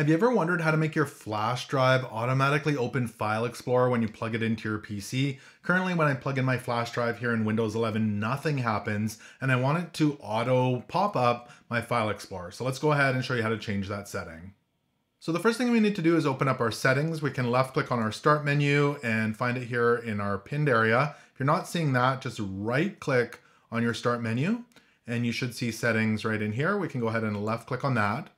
Have you ever wondered how to make your flash drive automatically open File Explorer when you plug it into your PC? Currently, when I plug in my flash drive here in Windows 11, nothing happens, and I want it to auto pop up my File Explorer. So let's go ahead and show you how to change that setting. So the first thing we need to do is open up our settings. We can left click on our start menu and find it here in our pinned area. If you're not seeing that, just right click on your start menu and you should see settings right in here. We can go ahead and left click on that.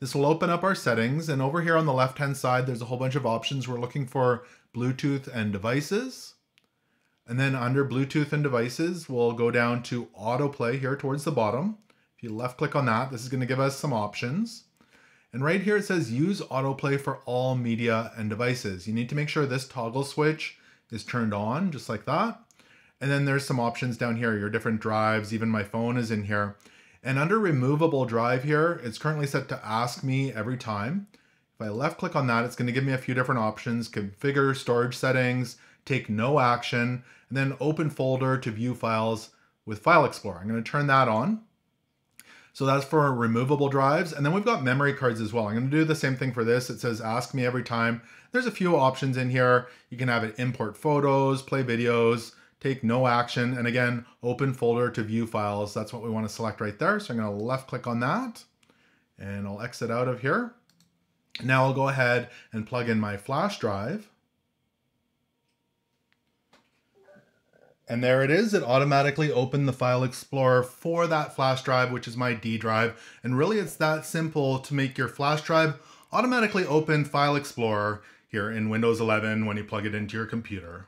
This will open up our settings, and over here on the left hand side there's a whole bunch of options. We're looking for Bluetooth and devices, and then under Bluetooth and devices we'll go down to autoplay here towards the bottom. If you left click on that, this is going to give us some options. And right here it says use autoplay for all media and devices. You need to make sure this toggle switch is turned on, just like that. And then there's some options down here, your different drives, even my phone is in here. And under removable drive here, it's currently set to ask me every time. If I left click on that, it's going to give me a few different options: configure storage settings, take no action, and then open folder to view files with File Explorer. I'm going to turn that on. So that's for removable drives. And then we've got memory cards as well. I'm going to do the same thing for this. It says ask me every time. There's a few options in here. You can have it import photos, play videos, take no action, and again, open folder to view files. That's what we want to select right there. So I'm going to left click on that and I'll exit out of here. Now I'll go ahead and plug in my flash drive. And there it is, it automatically opened the File Explorer for that flash drive, which is my D drive. And really it's that simple to make your flash drive automatically open File Explorer here in Windows 11 when you plug it into your computer.